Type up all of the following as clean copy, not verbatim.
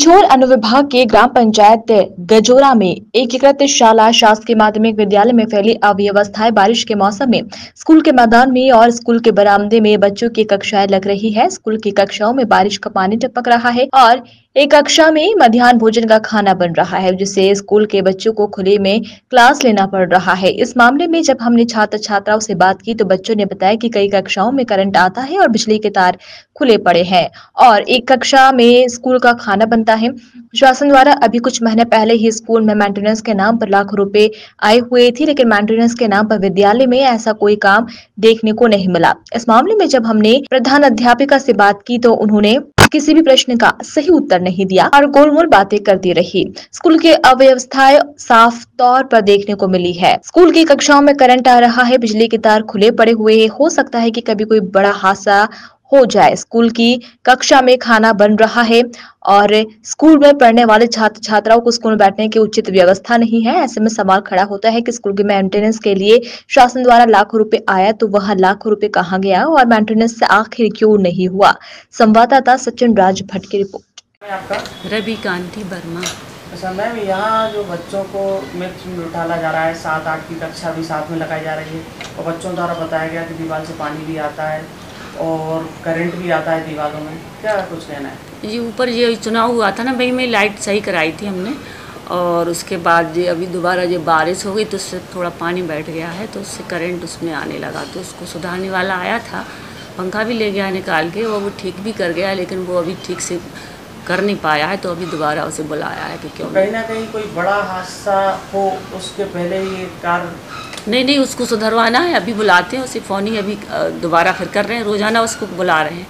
पिछोर अनुविभाग के ग्राम पंचायत गजोरा में एकीकृत शाला शासकीय माध्यमिक विद्यालय में फैली अव्यवस्थाएं बारिश के मौसम में स्कूल के मैदान में और स्कूल के बरामदे में बच्चों की कक्षाएं लग रही है। स्कूल की कक्षाओं में बारिश का पानी टपक रहा है और एक कक्षा में मध्याह्न भोजन का खाना बन रहा है, जिससे स्कूल के बच्चों को खुले में क्लास लेना पड़ रहा है। इस मामले में जब हमने छात्र छात्राओं से बात की तो बच्चों ने बताया कि कई कक्षाओं में करंट आता है और बिजली के तार खुले पड़े हैं और एक कक्षा में स्कूल का खाना बनता है। शासन द्वारा अभी कुछ महीने पहले ही स्कूल में मेंटेनेंस के नाम पर लाखों रुपए आए हुए थे, लेकिन मेंटेनेंस के नाम पर विद्यालय में ऐसा कोई काम देखने को नहीं मिला। इस मामले में जब हमने प्रधान अध्यापिका से बात की तो उन्होंने किसी भी प्रश्न का सही उत्तर नहीं दिया और गोलमोल बातें करती रही। स्कूल की अव्यवस्थाएं साफ तौर पर देखने को मिली है। स्कूल की कक्षाओं में करंट आ रहा है, बिजली के तार खुले पड़े हुए हैं, हो सकता है कि कभी कोई बड़ा हादसा हो जाए। स्कूल की कक्षा में खाना बन रहा है और स्कूल में पढ़ने वाले छात्र छात्राओं को स्कूल में बैठने की उचित व्यवस्था नहीं है। ऐसे में सवाल खड़ा होता है कि स्कूल के मेंटेनेंस के लिए शासन द्वारा लाखों रुपए आया तो वहां लाखों रुपए कहां गया और मेंटेनेंस से आखिर क्यों नहीं हुआ। संवाददाता सचिन राज भट्ट की रिपोर्ट। रवि कांति वर्मा। अच्छा मैम, यहाँ जो बच्चों को मिक्स में उठाला जा रहा है, 7-8 की कक्षा भी साथ में लगाई जा रही है और बच्चों द्वारा बताया गया कि दीवार से पानी भी आता है और करंट भी आता है दीवारों में, क्या कुछ कहना है? ये ऊपर ये चुनाव हुआ था ना भाई, मैं लाइट सही कराई थी हमने और उसके बाद ये अभी दोबारा जो बारिश हो गई तो उससे थोड़ा पानी बैठ गया है तो उससे करंट उसमें आने लगा, तो उसको सुधारने वाला आया था, पंखा भी ले गया निकाल के, वो ठीक भी कर गया लेकिन वो अभी ठीक से कर नहीं पाया है तो अभी दोबारा उसे बुलाया है कि क्यों। कहीं ना कहीं कोई बड़ा हादसा हो उसके पहले ये कार्य नहीं, उसको सुधरवाना है, अभी बुलाते हैं उसे, फ़ोन ही अभी दोबारा फिर कर रहे हैं, रोज़ाना उसको बुला रहे हैं।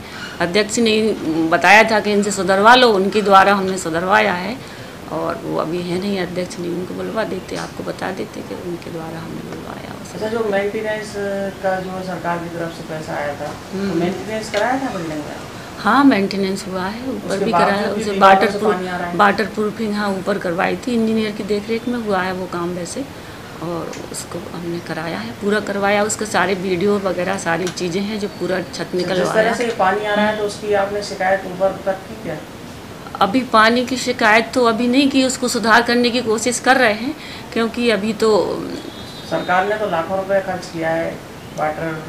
अध्यक्ष ने बताया था कि इनसे सुधरवा लो, उनके द्वारा हमने सुधरवाया है और वो अभी है नहीं, अध्यक्ष नहीं, उनको बुलवा देते, आपको बता देते कि उनके द्वारा हमने बुलवाया। अच्छा जो मेंटेनेंस का जो सरकार की तरफ से पैसा आया था तो मेंटेनेंस कराया था बिल्डिंग में? हाँ मेंटेनेंस हुआ है, ऊपर भी कराया, उसे वाटर प्रूफिंग हाँ ऊपर करवाई थी, इंजीनियर की देखरेख में हुआ है वो काम वैसे, और उसको हमने कराया है, पूरा करवाया, उसके सारे वीडियो वगैरह सारी चीज़ें हैं जो पूरा छत निकलवाया। जिस तरह से पानी आ रहा है तो उसकी आपने शिकायत ऊपर तक की क्या? अभी पानी की शिकायत तो अभी नहीं की, उसको सुधार करने की कोशिश कर रहे हैं क्योंकि अभी तो सरकार ने तो लाखों रुपये खर्च किया है, वाटर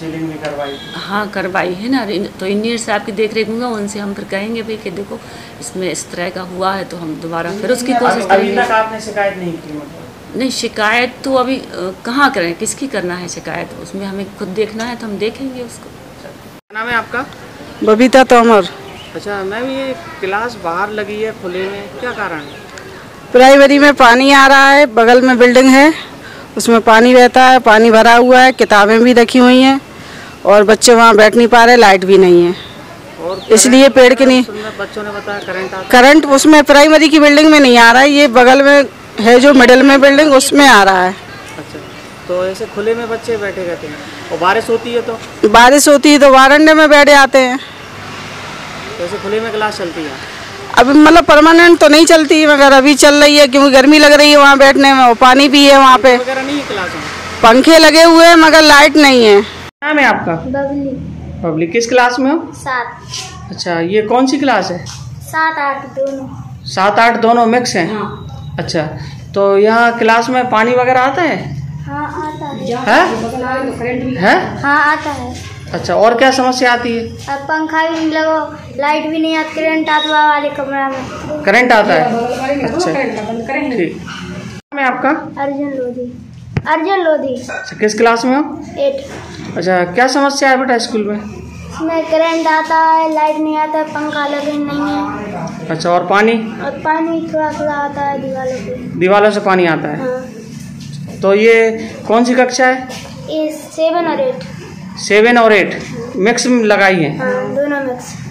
सीलिंग भी करवाई। हाँ करवाई है ना, तो इंजीनियर साहब की देख रेख होगा, उनसे हम फिर कहेंगे भाई कि देखो इसमें इस तरह का हुआ है तो हम दोबारा फिर उसकी कोशिश करेंगे। अभी तक आपने शिकायत नहीं की? मतलब नहीं, शिकायत तो अभी कहाँ करें, किसकी करना है शिकायत, उसमें हमें खुद देखना है तो हम देखेंगे उसको। क्या नाम है आपका? बबीता तोमर। अच्छा मैम, ये क्लास बाहर लगी है खुले में, क्या कारण है? प्राइमरी में पानी आ रहा है, बगल में बिल्डिंग है उसमें पानी बहता है, पानी भरा हुआ है, किताबें भी रखी हुई हैं और बच्चे वहाँ बैठ नहीं पा रहे, लाइट भी नहीं है और इसलिए पेड़ के नहीं। बच्चों ने बताया करंट उसमें प्राइमरी की बिल्डिंग में नहीं आ रहा है, ये बगल में है जो मिडिल में बिल्डिंग उसमें आ रहा है। अच्छा तो ऐसे खुले में बच्चे बैठे रहते हैं और बारिश होती है तो? बारिश होती है तो वारंडे में बैठे आते हैं। ऐसे खुले में क्लास चलती है? अभी मतलब परमानेंट तो नहीं चलती मगर अभी चल रही है क्योंकि गर्मी लग रही है वहाँ बैठने में और पानी भी है वहाँ पे। पंखे लगे हुए हैं मगर लाइट नहीं है। नाम है आपका? बबली। बबली किस क्लास में हो? 7। अच्छा ये कौन सी क्लास है? 7-8 दोनों। 7-8 दोनों मिक्स हैं? हाँ। अच्छा तो यहाँ क्लास में पानी वगैरह आता है? हाँ आता है। हाँ आता है। अच्छा और क्या समस्या आती है? अब पंखा भी नहीं लगा, लाइट भी नहीं आती, करंट आता है वाले कमरा में। करंट आता है? अच्छा ठीक। नाम है आपका? अर्जुन लोधी। अर्जुन लोधी। अच्छा किस क्लास में हो? 8। अच्छा क्या समस्या है बेटा स्कूल में? इसमें करंट आता है, लाइट नहीं आता है, पंखा लगे नहीं है। अच्छा और पानी? और पानी थोड़ा थोड़ा आता है दीवारों से। दीवारों से पानी आता है? तो ये कौन सी कक्षा है? 7 और 8। 7 और 8 मिक्स लगाई है? हाँ, दोनों मिक्स।